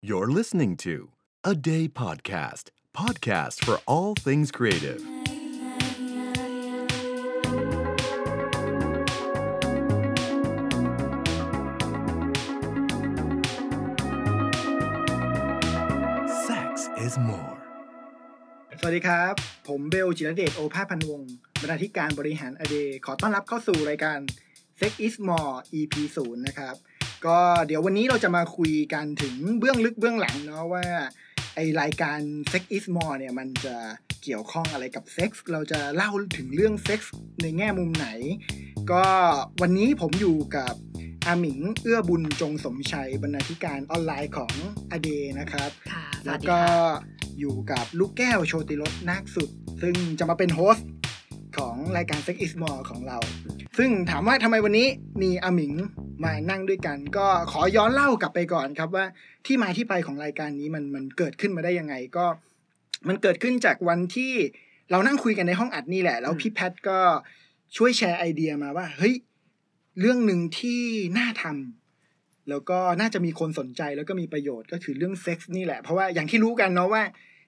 You're listening to A Day Podcast, podcast for all things creative. สวัสดีครับผมเบลจิรเดชโอภาสพันวงศ์บรรณาธิการบริหาร Aday ขอต้อนรับเข้าสู่รายการ Sex is More EP 0นะครับก็เดี๋ยววันนี้เราจะมาคุยกันถึงเบื้องลึกเบื้องหลังเนาะว่าไอรายการ Sex is More เนี่ยมันจะเกี่ยวข้องอะไรกับเซ็กส์เราจะเล่าถึงเรื่องเซ็กส์ในแง่มุมไหนก็วันนี้ผมอยู่กับอาหมิงเอื้อบุญจงสมชัยบรรณาธิการออนไลน์ของ Aday นะครับแล้วก็อยู่กับลูกแก้วโชติรสนาคสุดซึ่งจะมาเป็นโฮสต์ของรายการ Sex is More ของเราซึ่งถามว่าทำไมวันนี้มีอาหมิงมานั่งด้วยกันก็ขอย้อนเล่ากลับไปก่อนครับว่าที่มาที่ไปของรายการนี้มันเกิดขึ้นมาได้ยังไงก็มันเกิดขึ้นจากวันที่เรานั่งคุยกันในห้องอัดนี่แหละแล้วพี่แพทก็ช่วยแชร์ไอเดียมาว่าเฮ้ยเรื่องหนึ่งที่น่าทำแล้วก็น่าจะมีคนสนใจแล้วก็มีประโยชน์ก็คือเรื่องเซ็กซ์นี่แหละเพราะว่าอย่างที่รู้กันเนาะว่า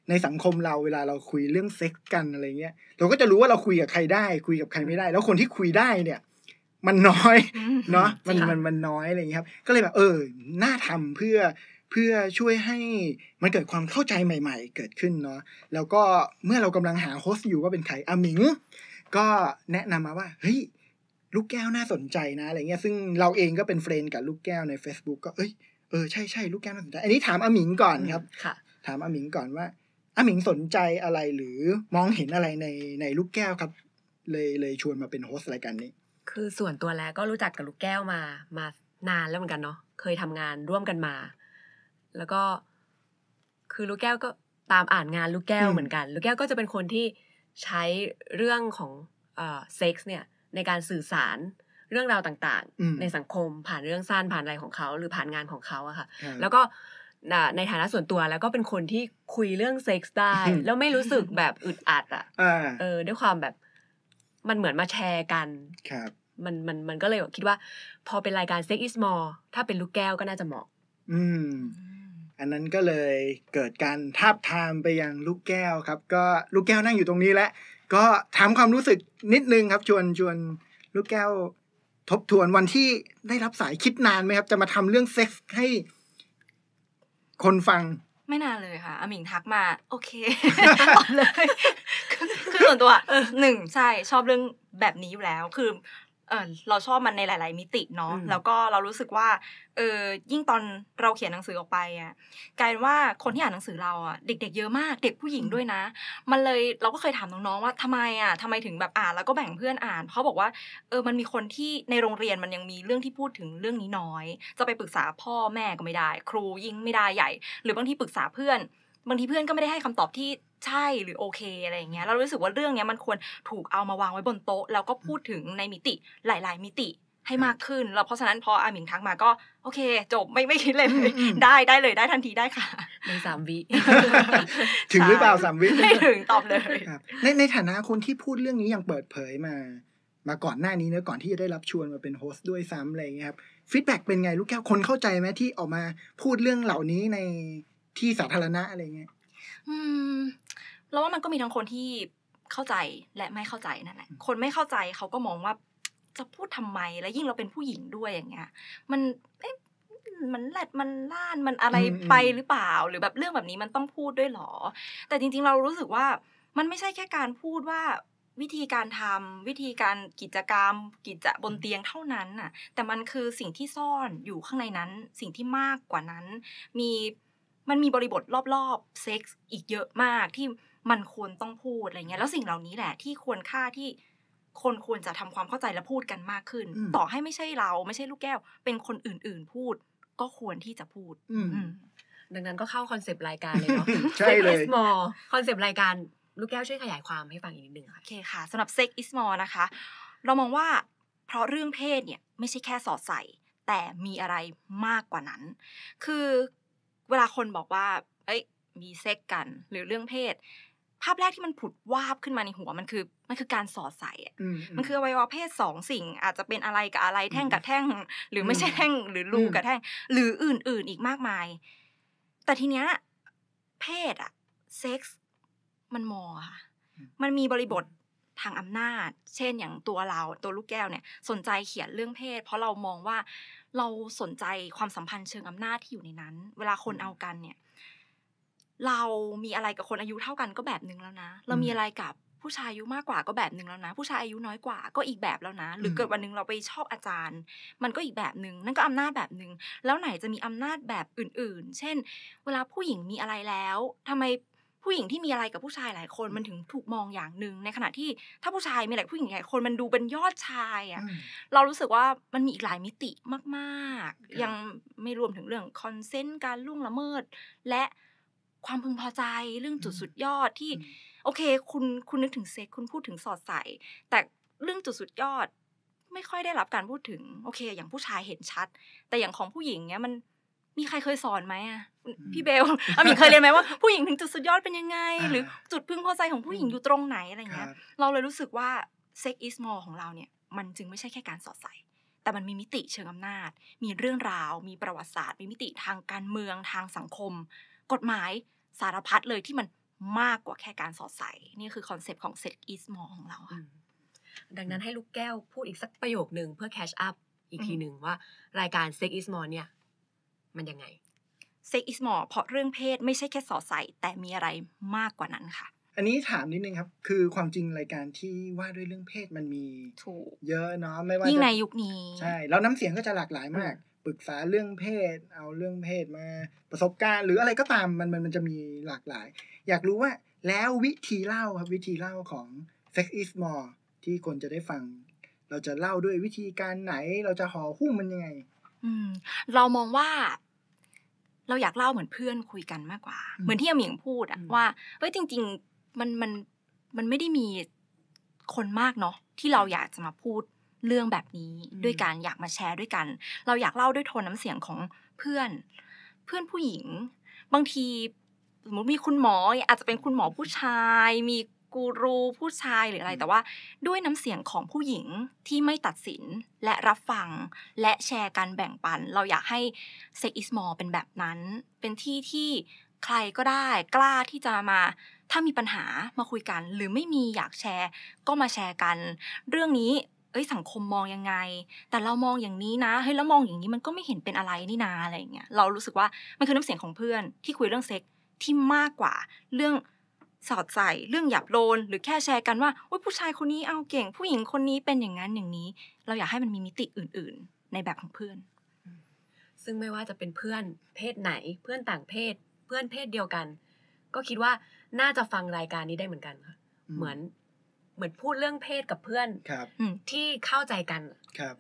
ในสังคมเราเวลาเราคุยเรื่องเซ็กซ์กันอะไรเงี้ยเราก็จะรู้ว่าเราคุยกับใครได้คุยกับใครไม่ได้แล้วคนที่คุยได้เนี่ยมันน้อยเนาะมันน้อยอะไรอย่างนี้ครับก็เลยแบบน่าทำเพื่อช่วยให้มันเกิดความเข้าใจใหม่ๆเกิดขึ้นเนาะแล้วก็เมื่อเรากำลังหาโฮสต์อยู่ว่าเป็นใครอาหมิงก็แนะนำมาว่าเฮ้ยลูกแก้วน่าสนใจนะอะไรเงี้ยซึ่งเราเองก็เป็นเฟรนด์กับลูกแก้วใน Facebook ก็ใช่ลูกแก้วน่าสนใจอันนี้ถามอาหมิงก่อนครับถามอาหมิงก่อนว่าอาหมิงสนใจอะไรหรือมองเห็นอะไรในลูกแก้วครับเลยชวนมาเป็นโฮสต์รายการนี้คือส่วนตัวแล้วก็รู้จักกับลูกแก้วมานานแล้วเหมือนกันเนาะเคยทำงานร่วมกันมาแล้วก็คือลูกแก้วก็ตามอ่านงานลูกแก้วเหมือนกันลูกแก้วก็จะเป็นคนที่ใช้เรื่องของเซ็กส์เนี่ยในการสื่อสารเรื่องราวต่างๆในสังคมผ่านเรื่องสั้นผ่านอะไรของเขาหรือผ่านงานของเขาอะค่ะแล้วก็ในฐานะส่วนตัวแล้วก็เป็นคนที่คุยเรื่องเซ็กส์ได้แล้วไม่รู้สึกแบบอึดอัดอะด้วยความแบบมันเหมือนมาแชร์กันครับมันก็เลยคิดว่าพอเป็นรายการ Sex is More ถ้าเป็นลูกแก้วก็น่าจะเหมาะอันนั้นก็เลยเกิดการทาบทามไปยังลูกแก้วครับก็ลูกแก้วนั่งอยู่ตรงนี้แล้วก็ถามความรู้สึกนิดนึงครับชวนลูกแก้วทบทวนวันที่ได้รับสายคิดนานไหมครับจะมาทำเรื่องเซ็กส์ให้คนฟังไม่นานเลยค่ะอาหมิงทักมาโอเคตอบเลยคือส่วนตัวหนึ่งใช่ชอบเรื่องแบบนี้อยู่แล้วคือเราชอบมันในหลายๆมิติเนาะแล้วก็เรารู้สึกว่ายิ่งตอนเราเขียนหนังสือออกไปอ่ะกลายเป็นว่าคนที่อ่านหนังสือเราอ่ะเด็กๆเยอะมากเด็กผู้หญิงด้วยนะมันเลยเราก็เคยถามน้องๆว่าทำไมถึงแบบอ่านแล้วก็แบ่งเพื่อนอ่านเพราะบอกว่ามันมีคนที่ในโรงเรียนมันยังมีเรื่องที่พูดถึงเรื่องนี้น้อยจะไปปรึกษาพ่อแม่ก็ไม่ได้ครูยิ่งไม่ได้ใหญ่หรือบางทีปรึกษาเพื่อนบางทีเพื่อนก็ไม่ได้ให้คำตอบที่ใช่หรือโอเคอะไรอย่างเงี้ยเรารู้สึกว่าเรื่องนี้มันควรถูกเอามาวางไว้บนโต๊ะแล้วก็พูดถึงในมิติหลายๆมิติให้มากขึ้นแล้วเพราะฉะนั้นพออาหมิงทักมาก็โอเคจบไม่คิดเลย ได้เลยได้ทันทีได้ค่ะใน3วิ ถึงหรือเปล่า3วิ ไม่ถึงตอบเลยครับในฐานะคนที่พูดเรื่องนี้อย่างเปิดเผยมาก่อนหน้านี้นะก่อนที่จะได้รับชวนมาเป็นโฮสต์ด้วยซ้ำอะไรอย่างเงี้ยครับฟีดแบ็กเป็นไงลูกแก้วคนเข้าใจไหมที่ออกมาพูดเรื่องเหล่านี้ในที่สาธารณะอะไรเงี้ยแล้วว่ามันก็มีทั้งคนที่เข้าใจและไม่เข้าใจนั่นแหละคนไม่เข้าใจเขาก็มองว่าจะพูดทำไมและยิ่งเราเป็นผู้หญิงด้วยอย่างเงี้ยมันแหลดมันล่านมันอะไรไปหรือเปล่าหรือแบบเรื่องแบบนี้มันต้องพูดด้วยหรอแต่จริงๆเรารู้สึกว่ามันไม่ใช่แค่การพูดว่าวิธีการทำวิธีการกิจกรรมกิจบนเตียงเท่านั้นน่ะแต่มันคือสิ่งที่ซ่อนอยู่ข้างในนั้นสิ่งที่มากกว่านั้นมันมีบริบทรอบๆเซ็กส์อีกเยอะมากที่มันควรต้องพูดอะไรเงี้ยแล้วสิ่งเหล่านี้แหละที่ควรค่าที่คนควรจะทำความเข้าใจและพูดกันมากขึ้นต่อให้ไม่ใช่เราไม่ใช่ลูกแก้วเป็นคนอื่นๆพูดก็ควรที่จะพูดดังนั้นก็เข้าคอนเซปต์รายการเลยเนาะ Sex is More คอนเซปต์รายการลูกแก้วช่วยขยายความให้ฟังอีกนิดนึงค่ะโอเคค่ะสำหรับ Sex is More นะคะเรามองว่าเพราะเรื่องเพศเนี่ยไม่ใช่แค่สอดใส่แต่มีอะไรมากกว่านั้นคือเวลาคนบอกว่ามีเซ็กกันหรือเรื่องเพศภาพแรกที่มันผุดวาบขึ้นมาในหัวมันคือการสอดใส่มันคืออวัยวะเพศ2สิ่งอาจจะเป็นอะไรกับอะไรแท่งกับแท่งหรือไม่ใช่แท่งหรือรูกับแท่งหรืออื่นๆอีกมากมาย แต่ทีเนี้ยเพศอะเซ็กส์มันมอค่ะมันมีบริบททางอำนาจเช่นอย่างตัวเราตัวลูกแก้วเนี่ยสนใจเขียนเรื่องเพศเพราะเรามองว่าเราสนใจความสัมพันธ์เชิงอำนาจที่อยู่ในนั้นเวลาคนเอากันเนี่ยเรามีอะไรกับคนอายุเท่ากันก็แบบนึงแล้วนะเรามีอะไรกับผู้ชายอายุมากกว่าก็แบบนึงแล้วนะผู้ชายอายุน้อยกว่าก็อีกแบบแล้วนะหรือเกิดวันนึงเราไปชอบอาจารย์มันก็อีกแบบนึงนั่นก็อำนาจแบบนึงแล้วไหนจะมีอำนาจแบบอื่นๆเช่นเวลาผู้หญิงมีอะไรแล้วทำไมผู้หญิงที่มีอะไรกับผู้ชายหลายคนมันถึงถูกมองอย่างนึงในขณะที่ถ้าผู้ชายมีอะไรกับผู้หญิงหลายคนมันดูเป็นยอดชายอ่ะเรารู้สึกว่ามันมีอีกหลายมิติมากๆยังไม่รวมถึงเรื่องคอนเซนต์การล่วงละเมิดและความพึงพอใจเรื่องจุดสุดยอดที่โอเคคุณนึกถึงเซ็กคุณพูดถึงสอดใส่แต่เรื่องจุดสุดยอดไม่ค่อยได้รับการพูดถึงโอเคอย่างผู้ชายเห็นชัดแต่อย่างของผู้หญิงเนี้ยมันมีใครเคยสอนไหมอ่ะพี่เบลอามิเคยเรียนไหมว่าผู้หญิงถึงจุดสุดยอดเป็นยังไงหรือจุดพึงพอใจของผู้หญิงอยู่ตรงไหนอะไรเงี้ยเราเลยรู้สึกว่า Sex is More ของเราเนี่ยมันจึงไม่ใช่แค่การสอดใส่แต่มันมีมิติเชิงอำนาจมีเรื่องราวมีประวัติศาสตร์มีมิติทางการเมืองทางสังคมกฎหมายสารพัดเลยที่มันมากกว่าแค่การสอดใส่นี่คือคอนเซปต์ของ Sex is More ของเราค่ะดังนั้นให้ลูกแก้วพูดอีกสักประโยคนึงเพื่อแคชอัพอีกทีนึงว่ารายการ Sex is More เนี่ยมันยังไง Sex is More เพราะเรื่องเพศไม่ใช่แค่สอดใส่แต่มีอะไรมากกว่านั้นค่ะอันนี้ถามนิดนึงครับคือความจริงรายการที่ว่าด้วยเรื่องเพศมันมีเยอะเนาะไม่ว่ายิ่งในยุคนี้ใช่แล้วน้ำเสียงก็จะหลากหลายมากปรึกษาเรื่องเพศเอาเรื่องเพศมาประสบการณ์หรืออะไรก็ตามมันจะมีหลากหลายอยากรู้ว่าแล้ววิธีเล่าครับวิธีเล่าของ Sex is More ที่คนจะได้ฟังเราจะเล่าด้วยวิธีการไหนเราจะห่อหุ้มมันยังไงเรามองว่าเราอยากเล่าเหมือนเพื่อนคุยกันมากกว่าเหมือนที่อาหมิงพูดอะว่าเฮ้ยจริงๆมันไม่ได้มีคนมากเนาะที่เราอยากจะมาพูดเรื่องแบบนี้ด้วยกันอยากมาแชร์ด้วยกันเราอยากเล่าด้วยโทนน้ำเสียงของเพื่อนผู้หญิงบางทีสมมติมีคุณหมออาจจะเป็นคุณหมอผู้ชายมีกูรูผู้ชายหรืออะไรแต่ว่าด้วยน้ำเสียงของผู้หญิงที่ไม่ตัดสินและรับฟังและแชร์กันแบ่งปันเราอยากให้ Sex is More เป็นแบบนั้นเป็นที่ที่ใครก็ได้กล้าที่จะมาถ้ามีปัญหามาคุยกันหรือไม่มีอยากแชร์ก็มาแชร์กันเรื่องนี้สังคมมองยังไงแต่เรามองอย่างนี้นะเฮ้ยแล้วมองอย่างนี้มันก็ไม่เห็นเป็นอะไรนี่นาอะไรอย่างเงี้ยเรารู้สึกว่ามันคือน้ำเสียงของเพื่อนที่คุยเรื่องเซ็กที่มากกว่าเรื่องสอดใส่เรื่องหยาบโลนหรือแค่แชร์กันว่าโอ๊ยผู้ชายคนนี้เอาเก่งผู้หญิงคนนี้เป็นอย่างนั้นอย่างนี้เราอยากให้มันมีมิติอื่นๆในแบบของเพื่อนซึ่งไม่ว่าจะเป็นเพื่อนเพศไหนเพื่อนต่างเพศเพื่อนเพศเดียวกันก็คิดว่าน่าจะฟังรายการนี้ได้เหมือนกันค่ะเหมือนพูดเรื่องเพศกับเพื่อนที่เข้าใจกันครับ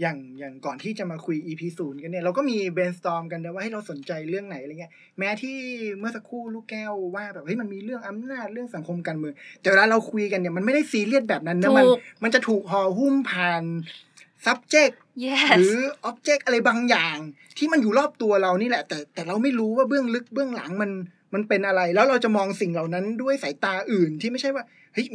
อย่างก่อนที่จะมาคุย EP 0 กันเนี่ยเราก็มี brainstorm กันนะว่าให้เราสนใจเรื่องไหนอะไรเงี้ยแม้ที่เมื่อสักครู่ลูกแก้วว่าแบบเฮ้ยมันมีเรื่องอำนาจเรื่องสังคมการเมืองแต่เวลาเราคุยกันเนี่ยมันไม่ได้ซีเรียสแบบนั้นนะมันจะถูกห่อหุ้มผ่าน subject หรือ object อะไรบางอย่างที่มันอยู่รอบตัวเรานี่แหละแต่เราไม่รู้ว่าเบื้องลึกเบื้องหลังมันเป็นอะไรแล้วเราจะมองสิ่งเหล่านั้นด้วยสายตาอื่นที่ไม่ใช่ว่าเฮ้ย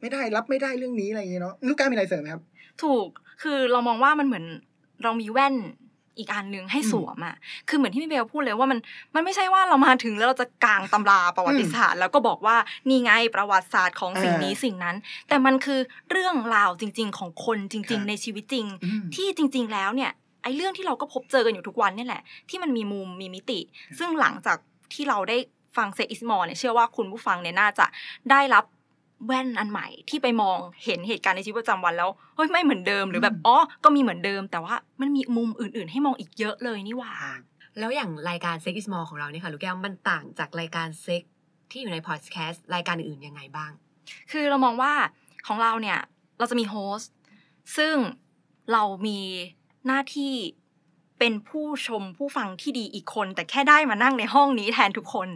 ไม่ได้รับไม่ได้เรื่องนี้อะไรอย่างเงี้ยเนาะลูกแก้วมีอะไรเสริมไหมครับถูกคือเรามองว่ามันเหมือนเรามีแว่นอีกอันนึงให้สวมอ่ะคือเหมือนที่พี่เบลพูดเลยว่ามันไม่ใช่ว่าเรามาถึงแล้วเราจะกางตำราประวัติศาสตร์แล้วก็บอกว่านี่ไงประวัติศาสตร์ของสิ่งนี้สิ่งนั้นแต่มันคือเรื่องราวจริงๆของคนจริงๆในชีวิตจริงที่จริงๆแล้วเนี่ยไอ้เรื่องที่เราก็พบเจอกันอยู่ทุกวันนี่แหละที่มันมีมุมมีมิติซึ่งหลังจากที่เราได้ฟัง Sex is More เนี่ยเชื่อว่าคุณผู้ฟังเนี่ยน่าจะได้รับแว่นอันใหม่ที่ไปมองเห็นเหตุการณ์ในชีวิตประจำวันแล้วเฮ้ยไม่เหมือนเดิมหรือแบบอ๋อก็มีเหมือนเดิมแต่ว่ามันมีมุมอื่นๆให้มองอีกเยอะเลยนี่หว่าแล้วอย่างรายการ Sex is More ของเราเนี่ยค่ะลูกแก้วมันต่างจากรายการเซ็กที่อยู่ในพอดแคสต์รายการอื่นยังไงบ้างคือเรามองว่าของเราเนี่ยเราจะมีโฮสต์ซึ่งเรามีหน้าที่เป็นผู้ชมผู้ฟังที่ดีอีกคนแต่แค่ได้มานั่งในห้องนี้แทนทุกคน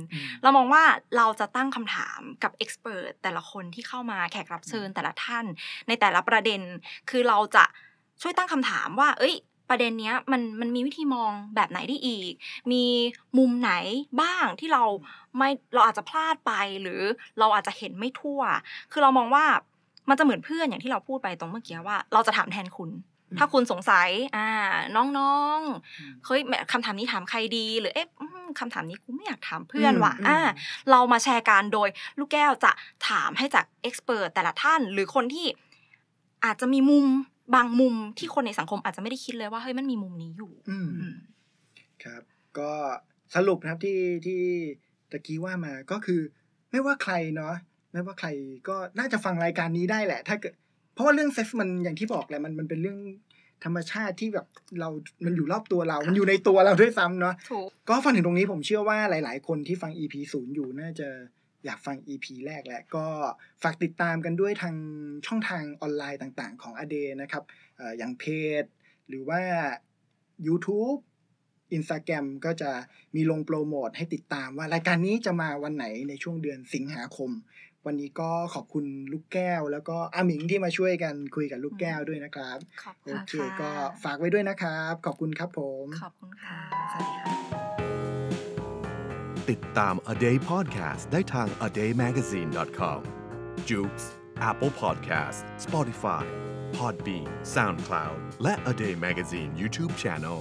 เรามองว่าเราจะตั้งคำถามกับเอ็กซ์เพรสแต่ละคนที่เข้ามาแขกรับเชิญแต่ละท่านในแต่ละประเด็นคือเราจะช่วยตั้งคำถามว่าเอ้ยประเด็นเนี้ยมันมีวิธีมองแบบไหนได้อีกมีมุมไหนบ้างที่เราอาจจะพลาดไปหรือเราอาจจะเห็นไม่ทั่วคือเรามองว่ามันจะเหมือนเพื่อนอย่างที่เราพูดไปตรงเมื่อกี้ว่าเราจะถามแทนคุณ ถ้าคุณสงสัยน้องๆเฮ้ยคำถามนี้ถามใครดีหรือเอ๊ะคำถามนี้กูไม่อยากถามเพื่อนว่ะเรามาแชร์กันโดยลูกแก้วจะถามให้จากเอ็กซ์เพรสแต่ละท่านหรือคนที่อาจจะมีมุมบางมุมที่คนในสังคมอาจจะไม่ได้คิดเลยว่าเฮ้ยมันมีมุมนี้อยู่ครับก็สรุปนะครับที่ตะกี้ว่ามาก็คือไม่ว่าใครเนาะไม่ว่าใครก็น่าจะฟังรายการนี้ได้แหละถ้าเกิดเพราะว่าเรื่องเซ็กซ์มันอย่างที่บอกแหละมันเป็นเรื่องธรรมชาติที่แบบเรามันอยู่รอบตัวเรามันอยู่ในตัวเราด้วยซ้ำเนาะก็ฟังถึงตรงนี้ผมเชื่อว่าหลายๆคนที่ฟัง EP 0อยู่น่าจะอยากฟัง EP แรกแหละก็ฝากติดตามกันด้วยทางช่องทางออนไลน์ต่างๆของ A Day นะครับอย่างเพจหรือว่า YouTube Instagram ก็จะมีลงโปรโมทให้ติดตามว่ารายการนี้จะมาวันไหนในช่วงเดือนสิงหาคมวันนี้ก็ขอบคุณลูกแก้วแล้วก็อาหมิงที่มาช่วยกันคุยกับลูกแก้วด้วยนะครับโอเคก็ฝากไว้ด้วยนะครับขอบคุณครับผมขอบคุณค่ะสวัสดีค่ะติดตาม A Day Podcast ได้ทาง adaymagazine.com Joox Apple Podcast Spotify Podbean SoundCloud และ A Day Magazine YouTube Channel